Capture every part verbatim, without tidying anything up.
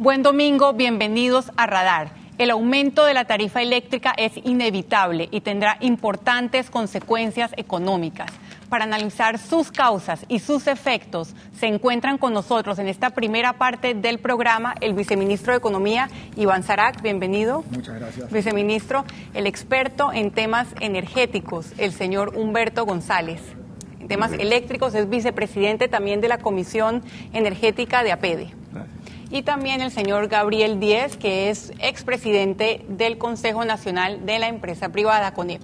Buen domingo, bienvenidos a Radar. El aumento de la tarifa eléctrica es inevitable y tendrá importantes consecuencias económicas. Para analizar sus causas y sus efectos, se encuentran con nosotros en esta primera parte del programa el viceministro de Economía, Iván Zarac. Bienvenido. Muchas gracias. Viceministro, el experto en temas energéticos, el señor Humberto González. En temas eléctricos, es vicepresidente también de la Comisión Energética de APEDE. Gracias. Y también el señor Gabriel Díez, que es expresidente del Consejo Nacional de la Empresa Privada, Conep.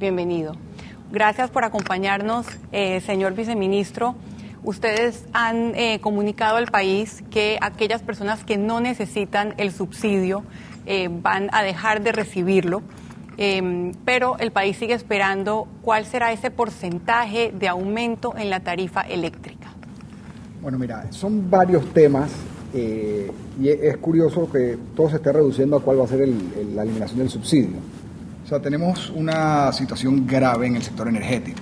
Bienvenido. Gracias por acompañarnos, eh, señor viceministro. Ustedes han eh, comunicado al país que aquellas personas que no necesitan el subsidio eh, van a dejar de recibirlo, eh, pero el país sigue esperando cuál será ese porcentaje de aumento en la tarifa eléctrica. Bueno, mira, son varios temas eh, y es curioso que todo se esté reduciendo a cuál va a ser el, el, la eliminación del subsidio. O sea, tenemos una situación grave en el sector energético.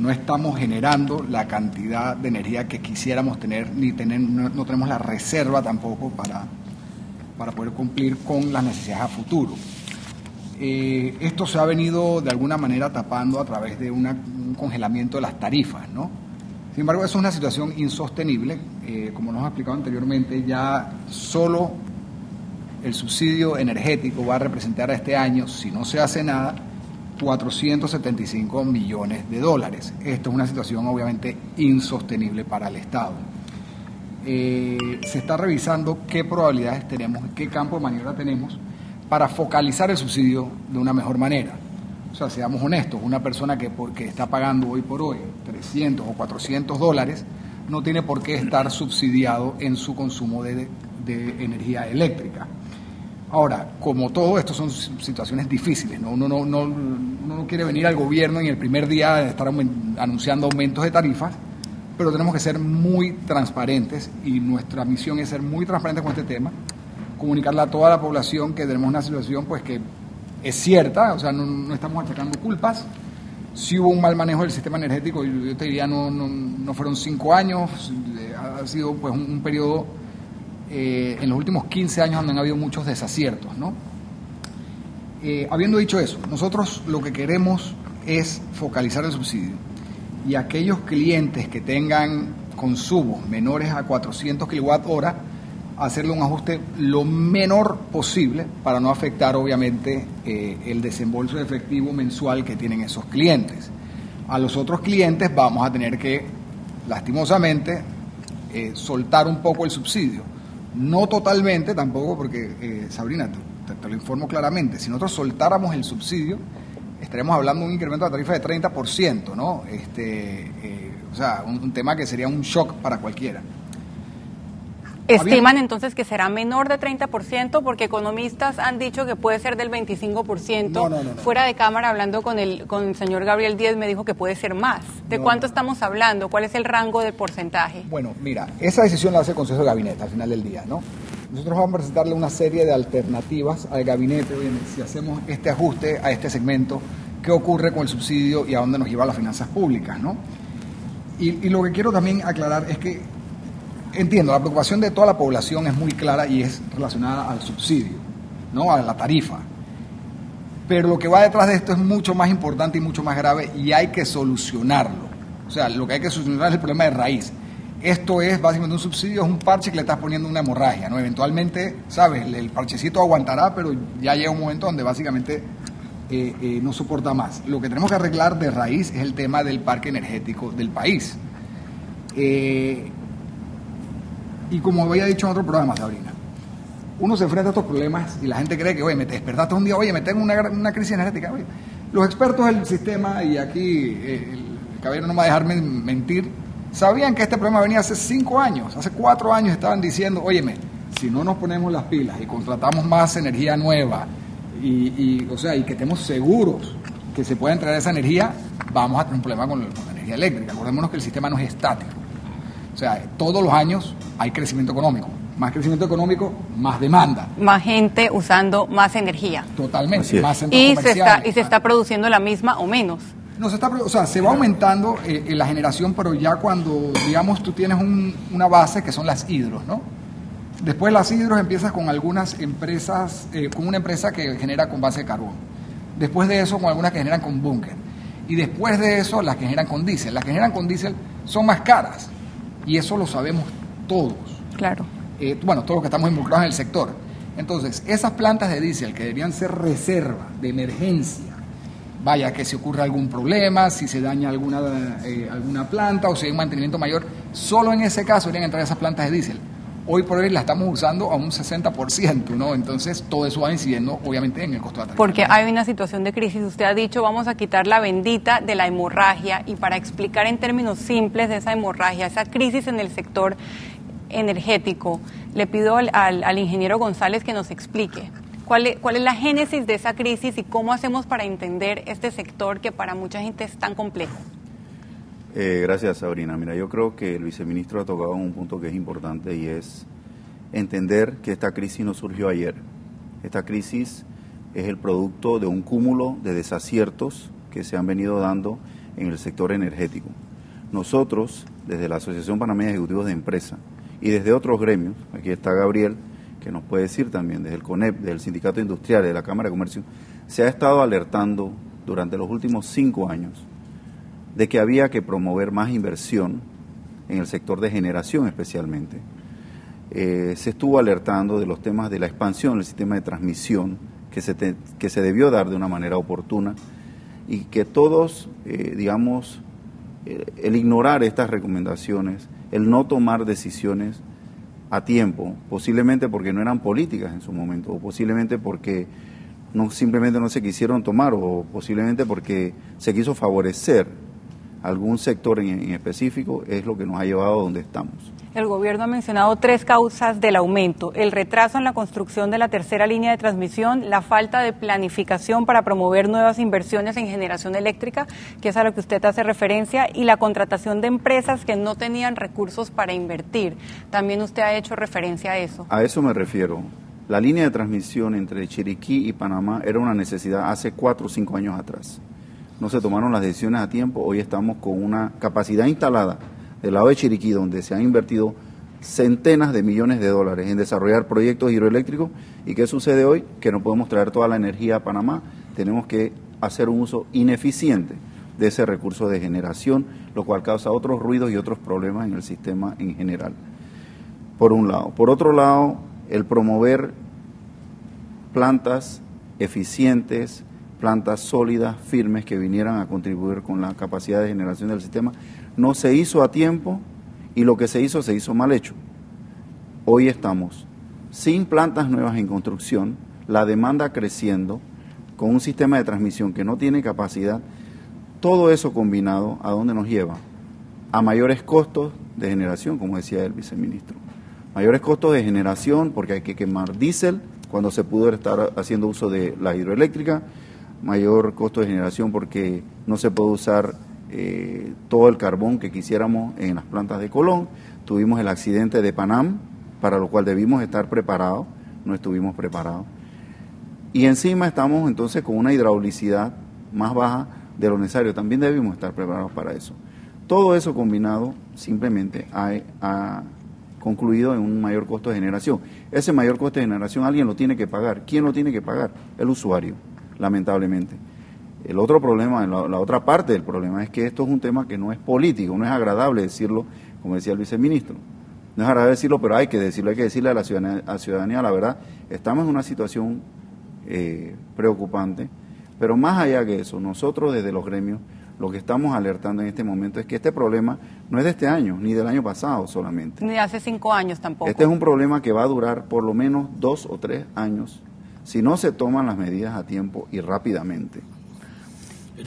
No estamos generando la cantidad de energía que quisiéramos tener, ni tener, no, no tenemos la reserva tampoco para, para poder cumplir con las necesidades a futuro. Eh, esto se ha venido de alguna manera tapando a través de una, un congelamiento de las tarifas, ¿no? Sin embargo, eso es una situación insostenible. Eh, como nos ha explicado anteriormente, ya solo el subsidio energético va a representar a este año, si no se hace nada, cuatrocientos setenta y cinco millones de dólares. Esto es una situación obviamente insostenible para el Estado. Eh, se está revisando qué probabilidades tenemos, qué campo de maniobra tenemos para focalizar el subsidio de una mejor manera. O sea, seamos honestos, una persona que porque está pagando hoy por hoy trescientos o cuatrocientos dólares no tiene por qué estar subsidiado en su consumo de, de energía eléctrica. Ahora, como todo esto son situaciones difíciles, ¿no? Uno, no, no, uno no quiere venir al gobierno y en el primer día estar anunciando aumentos de tarifas, pero tenemos que ser muy transparentes y nuestra misión es ser muy transparentes con este tema, comunicarle a toda la población que tenemos una situación pues que es cierta, o sea, no, no estamos achacando culpas. Si hubo un mal manejo del sistema energético, yo te diría no, no, no fueron cinco años, ha sido pues un, un periodo... Eh, en los últimos quince años donde han habido muchos desaciertos, ¿no? Eh, habiendo dicho eso, nosotros lo que queremos es focalizar el subsidio y aquellos clientes que tengan consumos menores a cuatrocientos kilowatt hora, hacerle un ajuste lo menor posible para no afectar obviamente eh, el desembolso efectivo mensual que tienen esos clientes. A los otros clientes vamos a tener que, lastimosamente, eh, soltar un poco el subsidio. No totalmente tampoco, porque eh, Sabrina, te, te lo informo claramente, si nosotros soltáramos el subsidio, estaríamos hablando de un incremento de tarifa de treinta por ciento, ¿no? Este, eh, o sea, un, un tema que sería un shock para cualquiera. ¿Estiman entonces que será menor de treinta por ciento? Porque economistas han dicho que puede ser del veinticinco por ciento. No, no, no, no. Fuera de cámara, hablando con el, con el señor Gabriel Díez, me dijo que puede ser más. ¿De no, cuánto no. estamos hablando? ¿Cuál es el rango del porcentaje? Bueno, mira, esa decisión la hace el Consejo de Gabinete al final del día, ¿no? Nosotros vamos a presentarle una serie de alternativas al gabinete. Bien, si hacemos este ajuste a este segmento, ¿qué ocurre con el subsidio y a dónde nos lleva las finanzas públicas, no? Y, y lo que quiero también aclarar es que entiendo, la preocupación de toda la población es muy clara y es relacionada al subsidio, ¿no? A la tarifa. Pero lo que va detrás de esto es mucho más importante y mucho más grave y hay que solucionarlo. O sea, lo que hay que solucionar es el problema de raíz. Esto es básicamente un subsidio, es un parche que le estás poniendo una hemorragia, ¿no? Eventualmente, ¿sabes? El parchecito aguantará, pero ya llega un momento donde básicamente eh, eh, no soporta más. Lo que tenemos que arreglar de raíz es el tema del parque energético del país. Eh... Y como había dicho en otro programa, Sabrina, uno se enfrenta a estos problemas y la gente cree que, oye, me te despertaste un día, oye, me tengo una, una crisis energética. Oye, los expertos del sistema, y aquí eh, el caballero no me va a dejarme mentir, sabían que este problema venía hace cinco años, hace cuatro años estaban diciendo, óyeme, si no nos ponemos las pilas y contratamos más energía nueva, y, y, o sea, y que estemos seguros que se pueda traer esa energía, vamos a tener un problema con, con la energía eléctrica. Acordémonos que el sistema no es estático. O sea, todos los años hay crecimiento económico. Más crecimiento económico, más demanda. Más gente usando más energía. Totalmente. Más centros y, se está, y se está produciendo la misma o menos. No, se está, o sea, se va aumentando eh, en la generación, pero ya cuando, digamos, tú tienes un, una base que son las hidros, ¿no? Después las hidros empiezas con algunas empresas, eh, con una empresa que genera con base de carbón. Después de eso con algunas que generan con búnker. Y después de eso las que generan con diésel. Las que generan con diésel son más caras. Y eso lo sabemos todos. Claro. Eh, bueno, todos los que estamos involucrados en el sector. Entonces, esas plantas de diésel que deberían ser reserva de emergencia, vaya, que si ocurre algún problema, si se daña alguna, eh, alguna planta o si hay un mantenimiento mayor, solo en ese caso deberían entrar esas plantas de diésel. Hoy por hoy la estamos usando a un sesenta por ciento, ¿no? Entonces todo eso va incidiendo obviamente en el costo de la tarifa. Porque hay una situación de crisis. Usted ha dicho, vamos a quitar la bendita de la hemorragia, y para explicar en términos simples de esa hemorragia, esa crisis en el sector energético, le pido al, al, al ingeniero González que nos explique cuál es, cuál es la génesis de esa crisis y cómo hacemos para entender este sector que para mucha gente es tan complejo. Eh, gracias, Sabrina. Mira, yo creo que el viceministro ha tocado un punto que es importante, y es entender que esta crisis no surgió ayer. Esta crisis es el producto de un cúmulo de desaciertos que se han venido dando en el sector energético. Nosotros, desde la Asociación Panameña de Ejecutivos de Empresa y desde otros gremios, aquí está Gabriel, que nos puede decir también, desde el Conep, desde el Sindicato Industrial, de la Cámara de Comercio, se ha estado alertando durante los últimos cinco años de que había que promover más inversión en el sector de generación especialmente. Eh, se estuvo alertando de los temas de la expansión del sistema de transmisión que se, te, que se debió dar de una manera oportuna, y que todos, eh, digamos, eh, el ignorar estas recomendaciones, el no tomar decisiones a tiempo, posiblemente porque no eran políticas en su momento, o posiblemente porque no, simplemente no se quisieron tomar, o posiblemente porque se quiso favorecer algún sector en específico, es lo que nos ha llevado a donde estamos. El gobierno ha mencionado tres causas del aumento: el retraso en la construcción de la tercera línea de transmisión, la falta de planificación para promover nuevas inversiones en generación eléctrica, que es a lo que usted hace referencia, y la contratación de empresas que no tenían recursos para invertir. También usted ha hecho referencia a eso. A eso me refiero. La línea de transmisión entre Chiriquí y Panamá era una necesidad hace cuatro o cinco años atrás. No se tomaron las decisiones a tiempo. Hoy estamos con una capacidad instalada del lado de Chiriquí, donde se han invertido centenas de millones de dólares en desarrollar proyectos hidroeléctricos. ¿Y qué sucede hoy? Que no podemos traer toda la energía a Panamá. Tenemos que hacer un uso ineficiente de ese recurso de generación, lo cual causa otros ruidos y otros problemas en el sistema en general, por un lado. Por otro lado, el promover plantas eficientes, plantas sólidas, firmes, que vinieran a contribuir con la capacidad de generación del sistema, no se hizo a tiempo, y lo que se hizo, se hizo mal hecho. Hoy estamos sin plantas nuevas en construcción, la demanda creciendo, con un sistema de transmisión que no tiene capacidad. Todo eso combinado, ¿a dónde nos lleva? A mayores costos de generación, como decía el viceministro. Mayores costos de generación, porque hay que quemar diésel cuando se pudo estar haciendo uso de la hidroeléctrica. Mayor costo de generación porque no se puede usar eh, todo el carbón que quisiéramos en las plantas de Colón. Tuvimos el accidente de Panam, para lo cual debimos estar preparados, no estuvimos preparados. Y encima estamos entonces con una hidraulicidad más baja de lo necesario, también debimos estar preparados para eso. Todo eso combinado simplemente ha, ha concluido en un mayor costo de generación. Ese mayor costo de generación alguien lo tiene que pagar. ¿Quién lo tiene que pagar? El usuario, lamentablemente. El otro problema, la, la otra parte del problema, es que esto es un tema que no es político, no es agradable decirlo, como decía el viceministro. No es agradable decirlo, pero hay que decirlo, hay que decirle a la ciudadanía, a la, ciudadanía, la verdad. Estamos en una situación eh, preocupante, pero más allá que eso, nosotros desde los gremios, lo que estamos alertando en este momento es que este problema no es de este año, ni del año pasado solamente. Ni de hace cinco años tampoco. Este es un problema que va a durar por lo menos dos o tres años, si no se toman las medidas a tiempo y rápidamente.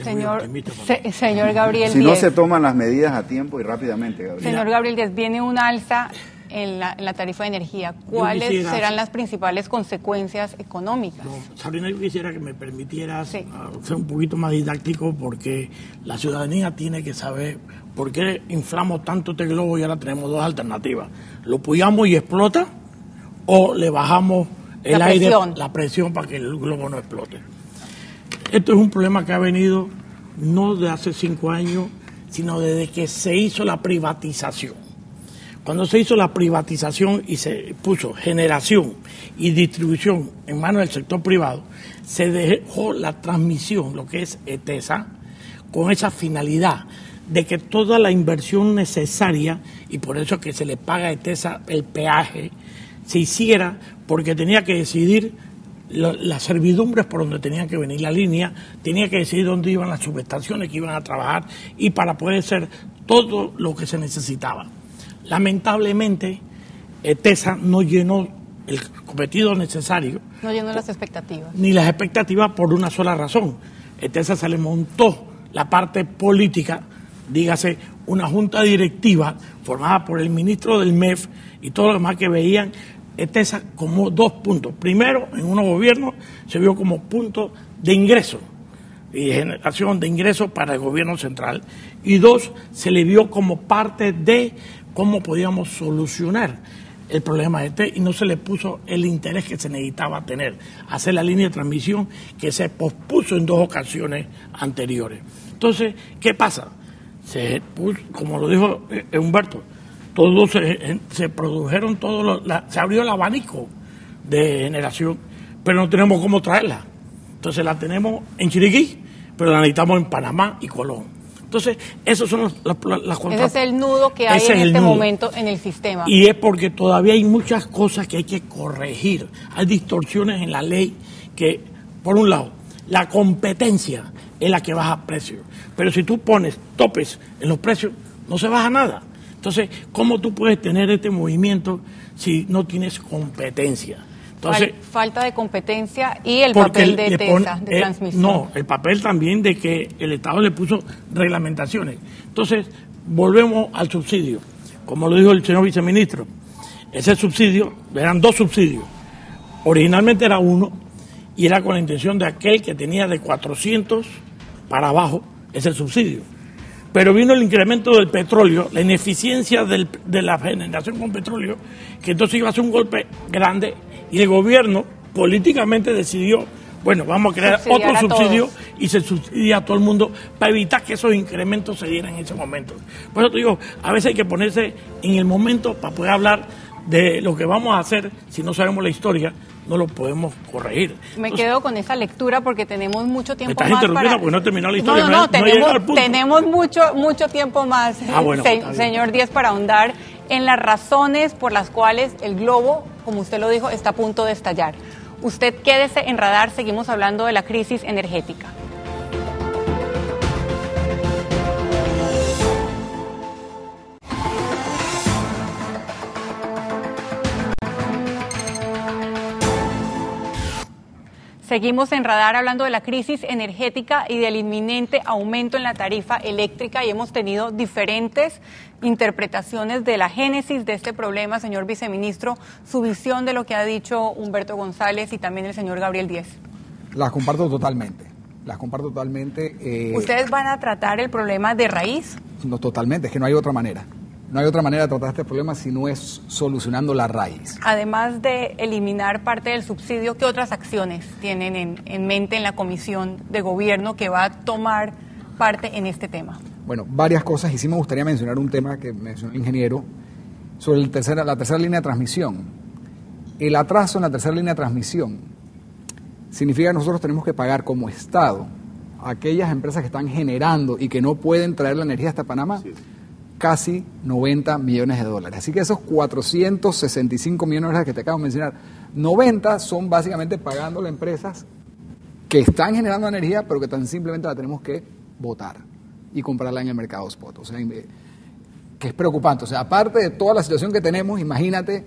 Señor, se, señor Gabriel Díez. Si no se toman las medidas a tiempo y rápidamente, Gabriel. Señor Gabriel Díez, viene un alza en la, en la tarifa de energía. ¿Cuáles quisiera, serán las principales consecuencias económicas? No, Sabrina, yo quisiera que me permitieras sí. uh, ser un poquito más didáctico, porque la ciudadanía tiene que saber por qué inflamos tanto este globo y ahora tenemos dos alternativas. Lo puyamos y explota, o le bajamos el aire, la presión, para que el globo no explote. Esto es un problema que ha venido no de hace cinco años, sino desde que se hizo la privatización. Cuando se hizo la privatización y se puso generación y distribución en manos del sector privado, se dejó la transmisión, lo que es ETESA, con esa finalidad de que toda la inversión necesaria, y por eso que se le paga a ETESA el peaje, se hiciera porque tenía que decidir las servidumbres por donde tenía que venir la línea, tenía que decidir dónde iban las subestaciones que iban a trabajar y para poder hacer todo lo que se necesitaba. Lamentablemente, ETESA no llenó el cometido necesario. No llenó las expectativas. Ni las expectativas por una sola razón. ETESA se le montó la parte política, dígase, una junta directiva formada por el ministro del M E F y todos los demás que veían ETESA como dos puntos. Primero, en unos gobiernos se vio como punto de ingreso y generación de ingresos para el gobierno central. Y dos, se le vio como parte de cómo podíamos solucionar el problema este y no se le puso el interés que se necesitaba tener, hacer la línea de transmisión que se pospuso en dos ocasiones anteriores. Entonces, ¿qué pasa? Se puso, como lo dijo Humberto, todos se, se produjeron, todos los, la, se abrió el abanico de generación, pero no tenemos cómo traerla. Entonces la tenemos en Chiriquí, pero la necesitamos en Panamá y Colón. Entonces, esos son los, los, las contras. Ese es el nudo que hay en este momento en el sistema. Y es porque todavía hay muchas cosas que hay que corregir. Hay distorsiones en la ley que, por un lado, la competencia es la que baja precios. Pero si tú pones topes en los precios, no se baja nada. Entonces, ¿cómo tú puedes tener este movimiento si no tienes competencia? Entonces, falta de competencia y el papel de ETESA, de eh, transmisión. No, el papel también de que el Estado le puso reglamentaciones. Entonces, volvemos al subsidio. Como lo dijo el señor viceministro, ese subsidio, eran dos subsidios. Originalmente era uno y era con la intención de aquel que tenía de cuatrocientos para abajo ese subsidio. Pero vino el incremento del petróleo, la ineficiencia del, de la generación con petróleo, que entonces iba a ser un golpe grande y el gobierno políticamente decidió, bueno, vamos a crear subsidiar otro subsidio todos. Y se subsidia a todo el mundo para evitar que esos incrementos se dieran en ese momento. Por eso te digo, a veces hay que ponerse en el momento para poder hablar de lo que vamos a hacer. Si no sabemos la historia, no lo podemos corregir. Me Entonces, quedo con esa lectura porque tenemos mucho tiempo más para... porque no terminó la historia. No, no, no, no tenemos, no tenemos mucho, mucho tiempo más, ah, bueno, se, señor Díez, para ahondar en las razones por las cuales el globo, como usted lo dijo, está a punto de estallar. Usted quédese en Radar, seguimos hablando de la crisis energética. Seguimos en Radar hablando de la crisis energética y del inminente aumento en la tarifa eléctrica y hemos tenido diferentes interpretaciones de la génesis de este problema. Señor viceministro, su visión de lo que ha dicho Humberto González y también el señor Gabriel Díez. Las comparto totalmente, las comparto totalmente. Eh, ¿Ustedes van a tratar el problema de raíz? No, totalmente, es que no hay otra manera. No hay otra manera de tratar este problema si no es solucionando la raíz. Además de eliminar parte del subsidio, ¿qué otras acciones tienen en, en mente en la Comisión de Gobierno que va a tomar parte en este tema? Bueno, varias cosas. Y sí me gustaría mencionar un tema que mencionó el ingeniero sobre el tercera, la tercera línea de transmisión. El atraso en la tercera línea de transmisión significa que nosotros tenemos que pagar como Estado a aquellas empresas que están generando y que no pueden traer la energía hasta Panamá. Sí. Casi noventa millones de dólares. Así que esos cuatrocientos sesenta y cinco millones de dólares que te acabo de mencionar, noventa son básicamente pagándole a empresas que están generando energía, pero que tan simplemente la tenemos que botar y comprarla en el mercado spot. O sea, que es preocupante. O sea, aparte de toda la situación que tenemos, imagínate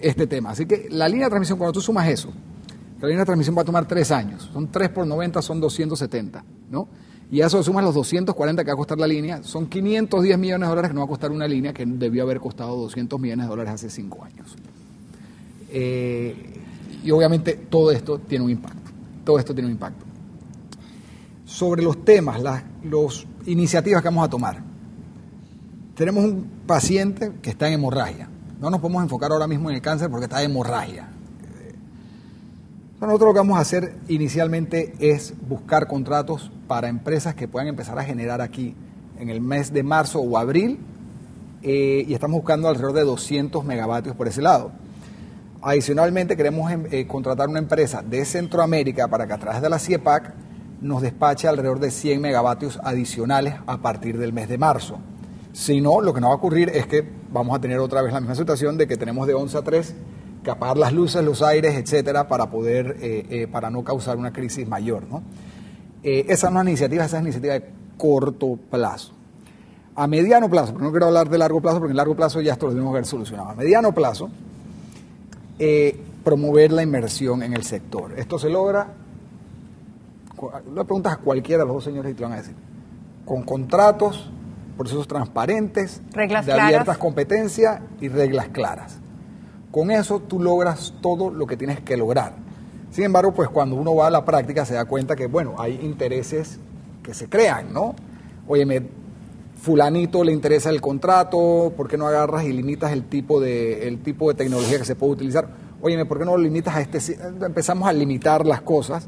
este tema. Así que la línea de transmisión, cuando tú sumas eso, la línea de transmisión va a tomar tres años. Son tres por noventa, son doscientos setenta, ¿no? Y a eso sumas los doscientos cuarenta que va a costar la línea, son quinientos diez millones de dólares que no va a costar una línea que debió haber costado doscientos millones de dólares hace cinco años. Eh, y obviamente todo esto tiene un impacto, todo esto tiene un impacto. Sobre los temas, las los iniciativas que vamos a tomar. Tenemos un paciente que está en hemorragia, no nos podemos enfocar ahora mismo en el cáncer porque está en hemorragia. Nosotros lo que vamos a hacer inicialmente es buscar contratos para empresas que puedan empezar a generar aquí en el mes de marzo o abril eh, y estamos buscando alrededor de doscientos megavatios por ese lado. Adicionalmente queremos eh, contratar una empresa de Centroamérica para que a través de la CIEPAC nos despache alrededor de cien megavatios adicionales a partir del mes de marzo. Si no, lo que nos va a ocurrir es que vamos a tener otra vez la misma situación de que tenemos de once a tres que apagar las luces, los aires, etcétera, para poder, eh, eh, para no causar una crisis mayor, ¿no? Eh, esa no es una iniciativa, esa es una iniciativa de corto plazo. A mediano plazo, pero no quiero hablar de largo plazo porque en largo plazo ya esto lo tenemos que haber solucionado. A mediano plazo, eh, promover la inversión en el sector. Esto se logra, lo preguntas a cualquiera de los dos señores y te van a decir, con contratos, procesos transparentes, reglas de claras, abiertas competencias y reglas claras. Con eso tú logras todo lo que tienes que lograr. Sin embargo, pues cuando uno va a la práctica se da cuenta que, bueno, hay intereses que se crean, ¿no? Oye, me, fulanito le interesa el contrato, ¿por qué no agarras y limitas el tipo de, el tipo de tecnología que se puede utilizar? Oye, ¿por qué no lo limitas a este? Empezamos a limitar las cosas.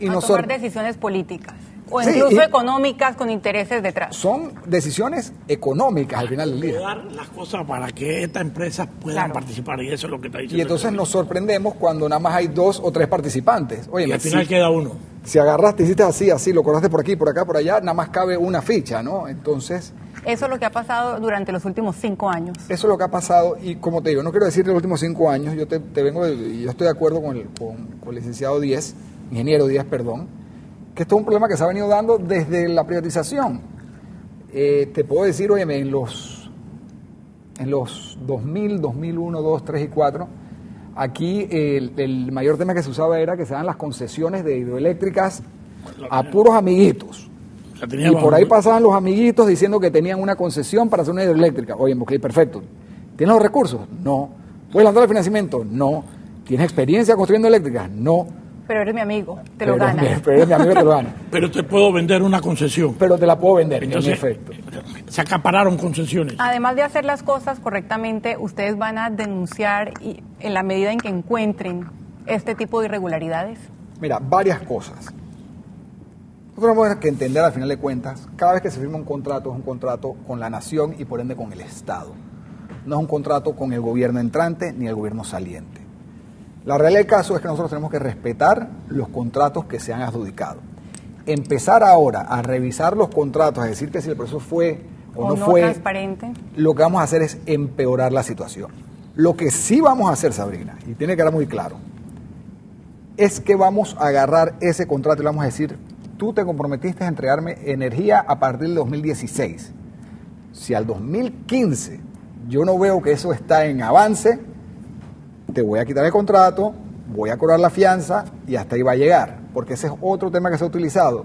Y a no tomar son... decisiones políticas. O incluso sí, económicas con intereses detrás. Son decisiones económicas al final del día. Dar las cosas para que estas empresas puedan claro. participar y eso es lo que está diciendo. Y entonces nos sorprendemos cuando nada más hay dos o tres participantes. Oye, y al final si, queda uno. Si agarraste, hiciste así, así, lo cortaste por aquí, por acá, por allá, nada más cabe una ficha, ¿no? Entonces... Eso es lo que ha pasado durante los últimos cinco años. Eso es lo que ha pasado y como te digo, no quiero decir los últimos cinco años, yo te, te vengo, de, yo estoy de acuerdo con el, con, con el licenciado Díez, ingeniero Díez, perdón, que esto es un problema que se ha venido dando desde la privatización. Eh, te puedo decir, oye, en los, en los dos mil, dos mil uno, dos, tres y cuatro, aquí el, el mayor tema que se usaba era que se dan las concesiones de hidroeléctricas a puros amiguitos. Y por ahí pasaban los amiguitos diciendo que tenían una concesión para hacer una hidroeléctrica. Oye, ok, perfecto. ¿Tienes los recursos? No. ¿Puedes lanzar el financiamiento? No. ¿Tienes experiencia construyendo eléctricas? No. Pero eres mi amigo, te pero lo ganas. Mi, pero eres mi amigo, te lo ganas. Pero te puedo vender una concesión. Pero te la puedo vender, entonces, en efecto. Se acapararon concesiones. Además de hacer las cosas correctamente, ustedes van a denunciar y, en la medida en que encuentren este tipo de irregularidades. Mira, varias cosas. Nosotros tenemos que entender, al final de cuentas, cada vez que se firma un contrato, es un contrato con la nación y por ende con el Estado. No es un contrato con el gobierno entrante ni el gobierno saliente. La realidad del caso es que nosotros tenemos que respetar los contratos que se han adjudicado. Empezar ahora a revisar los contratos, a decir que si el proceso fue o, o no, no fue transparente, lo que vamos a hacer es empeorar la situación. Lo que sí vamos a hacer, Sabrina, y tiene que quedar muy claro, es que vamos a agarrar ese contrato y le vamos a decir, tú te comprometiste a entregarme energía a partir del dos mil dieciséis. Si al dos mil quince yo no veo que eso está en avance, te voy a quitar el contrato, voy a cobrar la fianza y hasta ahí va a llegar, porque ese es otro tema que se ha utilizado.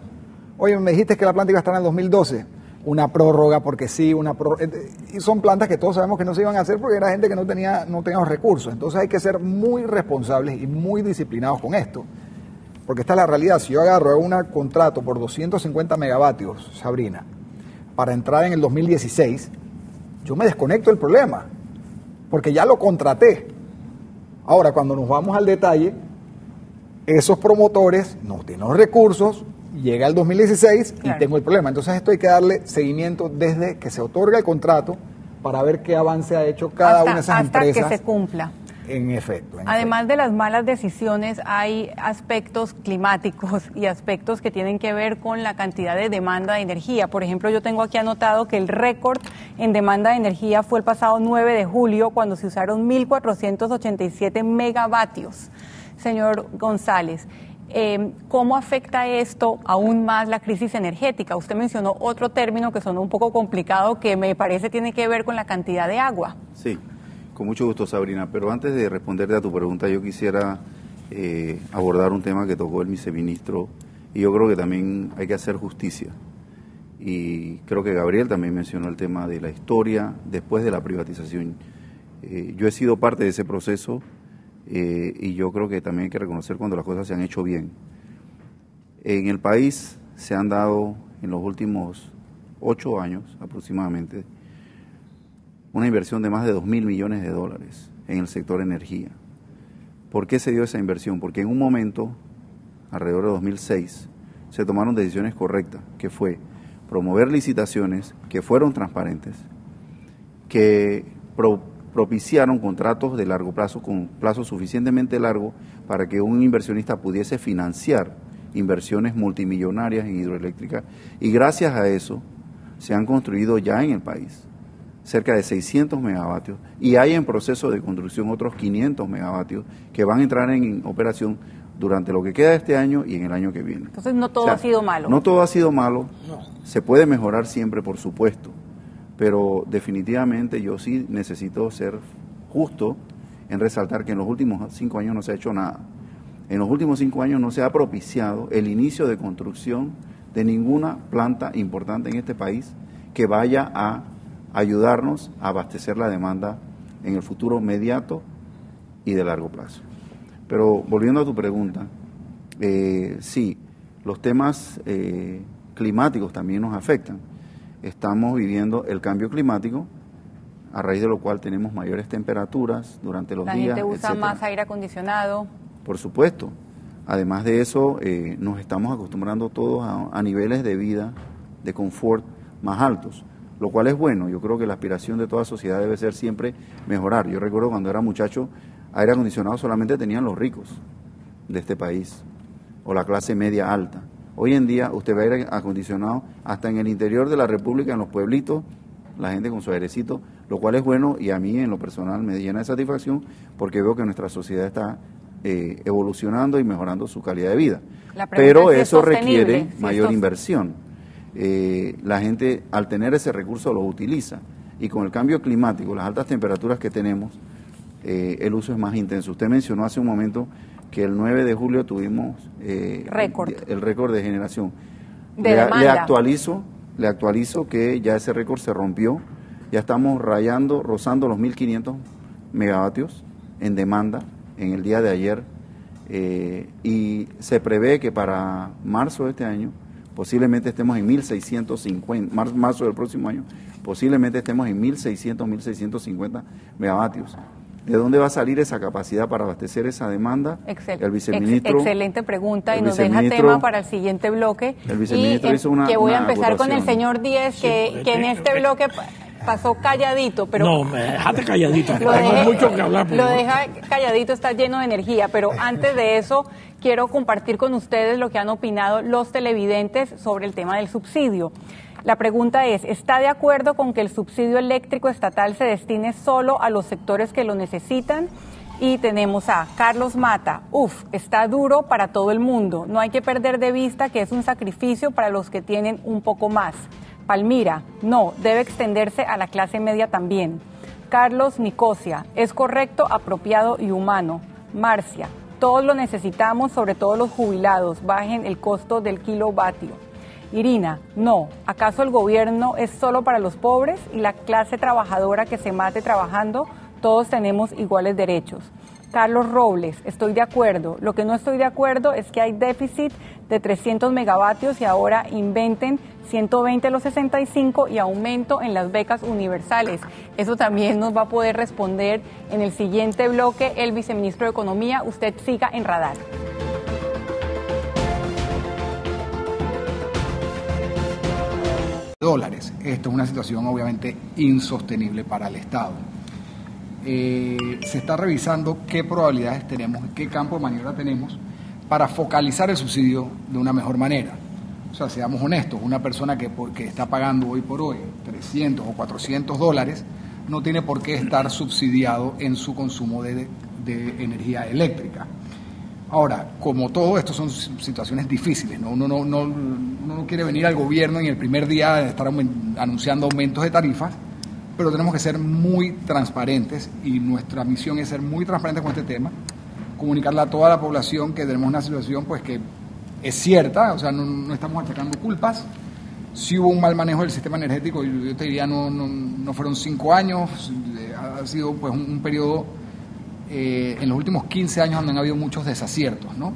Oye, me dijiste que la planta iba a estar en el dos mil doce, una prórroga porque sí, una prórroga. Y son plantas que todos sabemos que no se iban a hacer porque era gente que no tenía, no tenía los recursos. Entonces hay que ser muy responsables y muy disciplinados con esto, porque esta es la realidad. Si yo agarro un contrato por doscientos cincuenta megavatios, Sabrina, para entrar en el dos mil dieciséis, yo me desconecto del problema, porque ya lo contraté. Ahora, cuando nos vamos al detalle, esos promotores no tienen los recursos, llega el dos mil dieciséis claro. y tengo el problema. Entonces esto hay que darle seguimiento desde que se otorga el contrato para ver qué avance ha hecho cada hasta, una de esas hasta empresas. Hasta que se cumpla. En efecto. En Además efecto. de las malas decisiones, hay aspectos climáticos y aspectos que tienen que ver con la cantidad de demanda de energía. Por ejemplo, yo tengo aquí anotado que el récord en demanda de energía fue el pasado nueve de julio, cuando se usaron mil cuatrocientos ochenta y siete megavatios. Señor González, eh, ¿cómo afecta esto aún más la crisis energética? Usted mencionó otro término que sonó un poco complicado, que me parece tiene que ver con la cantidad de agua. Sí. Con mucho gusto, Sabrina, pero antes de responderte a tu pregunta, yo quisiera eh, abordar un tema que tocó el viceministro y yo creo que también hay que hacer justicia. Y creo que Gabriel también mencionó el tema de la historia después de la privatización. Eh, yo he sido parte de ese proceso eh, y yo creo que también hay que reconocer cuando las cosas se han hecho bien. En el país se han dado en los últimos ocho años aproximadamente una inversión de más de dos mil millones de dólares en el sector energía. ¿Por qué se dio esa inversión? Porque en un momento, alrededor de dos mil seis, se tomaron decisiones correctas, que fue promover licitaciones que fueron transparentes, que pro, propiciaron contratos de largo plazo con plazo suficientemente largo para que un inversionista pudiese financiar inversiones multimillonarias en hidroeléctrica, y gracias a eso se han construido ya en el país cerca de seiscientos megavatios y hay en proceso de construcción otros quinientos megavatios que van a entrar en operación durante lo que queda de este año y en el año que viene. Entonces no todo o sea, ha sido malo. No todo ha sido malo, no. Se puede mejorar siempre, por supuesto, pero definitivamente yo sí necesito ser justo en resaltar que en los últimos cinco años no se ha hecho nada. En los últimos cinco años no se ha propiciado el inicio de construcción de ninguna planta importante en este país que vaya a ayudarnos a abastecer la demanda en el futuro inmediato y de largo plazo. Pero volviendo a tu pregunta, eh, sí, los temas eh, climáticos también nos afectan. Estamos viviendo el cambio climático, a raíz de lo cual tenemos mayores temperaturas durante los días, etcétera. La gente usa más aire acondicionado. Por supuesto. Además de eso, eh, nos estamos acostumbrando todos a, a niveles de vida, de confort más altos, lo cual es bueno. Yo creo que la aspiración de toda sociedad debe ser siempre mejorar. Yo recuerdo cuando era muchacho, aire acondicionado solamente tenían los ricos de este país o la clase media alta. Hoy en día usted ve aire acondicionado hasta en el interior de la República, en los pueblitos, la gente con su airecito, lo cual es bueno y a mí en lo personal me llena de satisfacción porque veo que nuestra sociedad está eh, evolucionando y mejorando su calidad de vida. Pero es eso requiere si mayor es inversión. Eh, la gente al tener ese recurso lo utiliza y con el cambio climático, las altas temperaturas que tenemos, Eh, el uso es más intenso. Usted mencionó hace un momento que el nueve de julio tuvimos eh, récord. el récord de generación. De le, demanda. Le actualizo, le actualizo que ya ese récord se rompió, ya estamos rayando, rozando los mil quinientos megavatios en demanda en el día de ayer eh, y se prevé que para marzo de este año posiblemente estemos en mil seiscientos cincuenta, mar, marzo del próximo año, posiblemente estemos en mil seiscientos, mil seiscientos cincuenta megavatios. ¿De dónde va a salir esa capacidad para abastecer esa demanda? Excelente, el viceministro, excelente pregunta y nos deja tema para el siguiente bloque. El viceministro y, hizo una, que voy una a empezar votación. Con el señor Díez, que, sí, que en este bloque pasó calladito. Pero no, me dejaste calladito, tengo dejé, mucho que hablar. Por lo favor. Deja calladito, está lleno de energía, pero antes de eso quiero compartir con ustedes lo que han opinado los televidentes sobre el tema del subsidio. La pregunta es, ¿está de acuerdo con que el subsidio eléctrico estatal se destine solo a los sectores que lo necesitan? Y tenemos a Carlos Mata, uf, está duro para todo el mundo, no hay que perder de vista que es un sacrificio para los que tienen un poco más. Palmira, no, debe extenderse a la clase media también. Carlos Nicosia, es correcto, apropiado y humano. Marcia, todos lo necesitamos, sobre todo los jubilados, bajen el costo del kilovatio. Irina, no, ¿acaso el gobierno es solo para los pobres y la clase trabajadora que se mate trabajando? Todos tenemos iguales derechos. Carlos Robles, estoy de acuerdo. Lo que no estoy de acuerdo es que hay déficit de trescientos megavatios y ahora inventen ciento veinte a los sesenta y cinco y aumento en las becas universales. Eso también nos va a poder responder en el siguiente bloque el viceministro de Economía. Usted siga en Radar. Dólares. Esto es una situación obviamente insostenible para el Estado. Eh, se está revisando qué probabilidades tenemos, qué campo de maniobra tenemos para focalizar el subsidio de una mejor manera. O sea, seamos honestos, una persona que, que está pagando hoy por hoy trescientos o cuatrocientos dólares no tiene por qué estar subsidiado en su consumo de, de energía eléctrica. Ahora, como todo esto son situaciones difíciles, ¿no? Uno, no, no, uno no quiere venir al gobierno en el primer día de estar aument- anunciando aumentos de tarifas, pero tenemos que ser muy transparentes y nuestra misión es ser muy transparentes con este tema, comunicarle a toda la población que tenemos una situación pues que es cierta, o sea, no, no estamos achacando culpas. Si hubo un mal manejo del sistema energético, yo, yo te diría no, no, no fueron cinco años, ha sido pues un, un periodo... Eh, en los últimos quince años donde han habido muchos desaciertos, ¿no?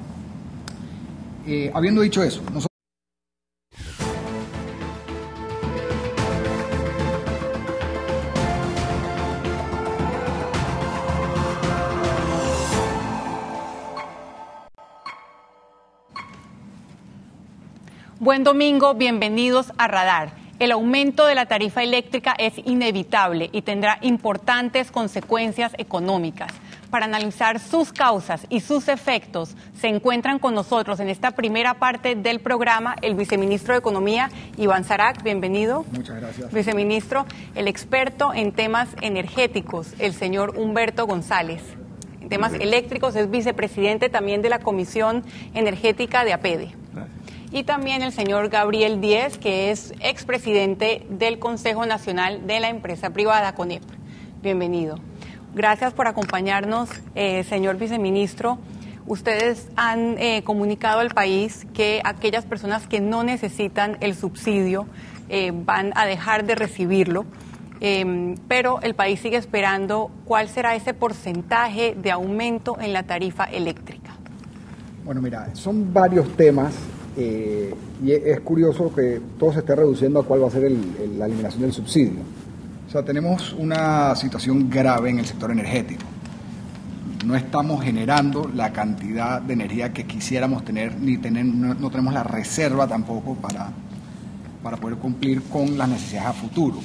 Eh, habiendo dicho eso, nosotros... Buen domingo, bienvenidos a Radar. El aumento de la tarifa eléctrica es inevitable y tendrá importantes consecuencias económicas. Para analizar sus causas y sus efectos, se encuentran con nosotros en esta primera parte del programa el viceministro de Economía, Iván Zarac. Bienvenido. Muchas gracias. Viceministro, el experto en temas energéticos, el señor Humberto González. En temas eléctricos es vicepresidente también de la Comisión Energética de APEDE. Gracias. Y también el señor Gabriel Díez, que es expresidente del Consejo Nacional de la Empresa Privada, Conep. Bienvenido. Gracias por acompañarnos, eh, señor viceministro. Ustedes han eh, comunicado al país que aquellas personas que no necesitan el subsidio eh, van a dejar de recibirlo, eh, pero el país sigue esperando cuál será ese porcentaje de aumento en la tarifa eléctrica. Bueno, mira, son varios temas. Eh, y es curioso que todo se esté reduciendo a cuál va a ser el, el, la eliminación del subsidio. O sea, tenemos una situación grave en el sector energético. No estamos generando la cantidad de energía que quisiéramos tener, ni tener, no, no tenemos la reserva tampoco para, para poder cumplir con las necesidades a futuro.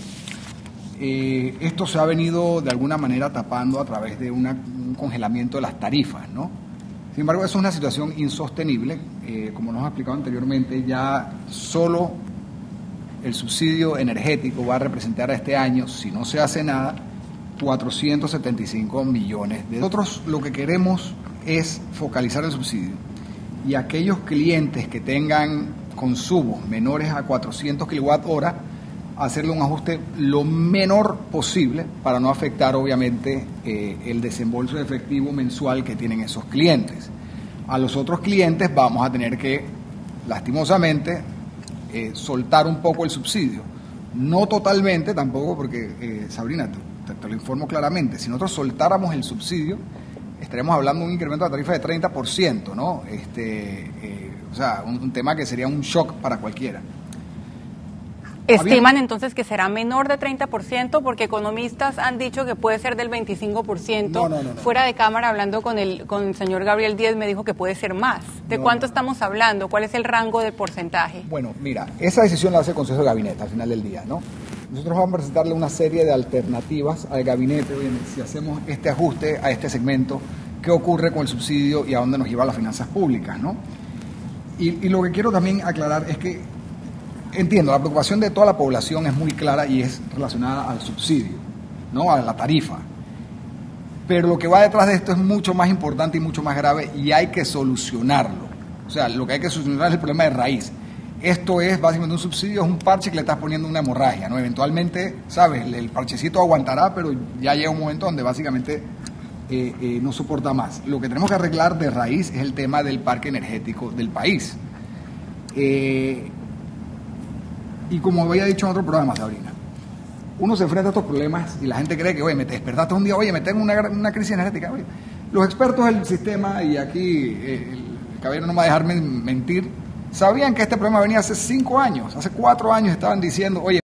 Eh, esto se ha venido de alguna manera tapando a través de una, un congelamiento de las tarifas, ¿no? Sin embargo, eso es una situación insostenible. Eh, como nos ha explicado anteriormente, ya solo el subsidio energético va a representar este año, si no se hace nada, cuatrocientos setenta y cinco millones de dólares. Nosotros lo que queremos es focalizar el subsidio y aquellos clientes que tengan consumos menores a cuatrocientos kilowatt hora, hacerle un ajuste lo menor posible para no afectar obviamente eh, el desembolso efectivo mensual que tienen esos clientes. A los otros clientes vamos a tener que, lastimosamente, eh, soltar un poco el subsidio. No totalmente tampoco, porque eh, Sabrina, te, te lo informo claramente, si nosotros soltáramos el subsidio, estaríamos hablando de un incremento de tarifa de treinta por ciento, ¿no? Este, eh, o sea, un, un tema que sería un shock para cualquiera. ¿Estiman entonces que será menor de treinta por ciento? Porque economistas han dicho que puede ser del veinticinco por ciento. No, no, no, no. Fuera de cámara, hablando con el, con el señor Gabriel Díez, me dijo que puede ser más. ¿De no, cuánto no. estamos hablando? ¿Cuál es el rango de porcentaje? Bueno, mira, esa decisión la hace el Consejo de Gabinete al final del día, ¿no? Nosotros vamos a presentarle una serie de alternativas al Gabinete. Bien, si hacemos este ajuste a este segmento, ¿qué ocurre con el subsidio y a dónde nos lleva las finanzas públicas, no? Y, y lo que quiero también aclarar es que entiendo, la preocupación de toda la población es muy clara y es relacionada al subsidio, ¿no? A la tarifa. Pero lo que va detrás de esto es mucho más importante y mucho más grave y hay que solucionarlo. O sea, lo que hay que solucionar es el problema de raíz. Esto es básicamente un subsidio, es un parche que le estás poniendo una hemorragia, ¿no? Eventualmente, ¿sabes? El parchecito aguantará, pero ya llega un momento donde básicamente eh, eh, no soporta más. Lo que tenemos que arreglar de raíz es el tema del parque energético del país. Eh... Y como había dicho en otro programa, Sabrina, uno se enfrenta a estos problemas y la gente cree que, oye, me te despertaste un día, oye, me tengo una, una crisis energética. Oye, los expertos del sistema, y aquí eh, el caballero no me va a dejar mentir, sabían que este problema venía hace cinco años, hace cuatro años estaban diciendo, oye,